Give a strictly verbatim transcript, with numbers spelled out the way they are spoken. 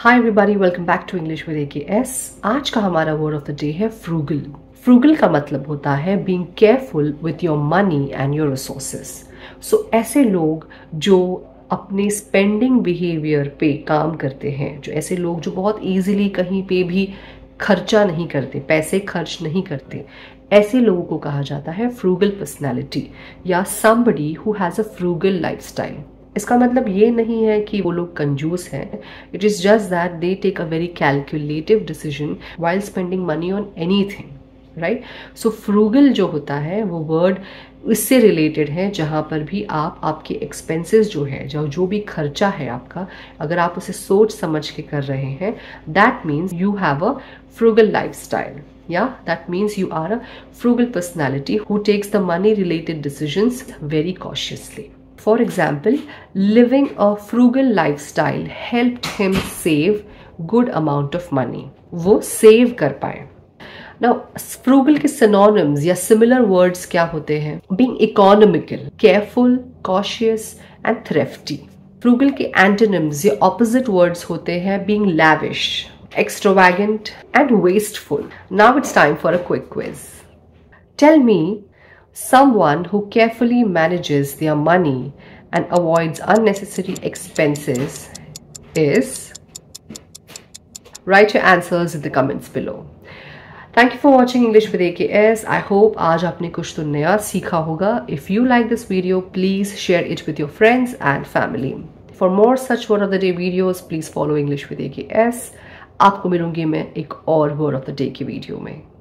Hi everybody, welcome back to English with A K S. आज का हमारा word of the day है frugal. Frugal का मतलब होता है being careful with your money and your resources. So ऐसे लोग जो अपने स्पेंडिंग बिहेवियर पे काम करते हैं, जो ऐसे लोग जो बहुत इजीली कहीं पे भी खर्चा नहीं करते, पैसे खर्च नहीं करते, ऐसे लोगों को कहा जाता है फ्रूगल पर्सनैलिटी या somebody who has a frugal lifestyle. इसका मतलब ये नहीं है कि वो लोग कंजूस हैं, it is just that they take a very calculative decision while spending money on anything, right. So frugal जो होता है वो वर्ड इससे रिलेटेड है, जहाँ पर भी आप आपके एक्सपेंसेस जो है, जो जो भी खर्चा है आपका, अगर आप उसे सोच समझ के कर रहे हैं, that means you have a frugal lifestyle या that means you are a frugal personality who takes the money related decisions very cautiously. For example, living a frugal lifestyle helped him save good amount of money. वो save कर पाए। Now, frugal के synonyms या similar words क्या होते हैं? Being economical, careful, cautious and thrifty. Frugal के antonyms या opposite words होते हैं being lavish, extravagant and wasteful. Now it's time for a quick quiz. Tell me someone who carefully manages their money and avoids unnecessary expenses is? Write your answers in the comments below. Thank you for watching English with A K S. I hope आज आपने कुछ तो नया सीखा होगा. If you like this video, please share it with your friends and family. For more such word of the day videos, please follow English with A K S. आपको मिलूंगी मैं एक और word of the day की video में.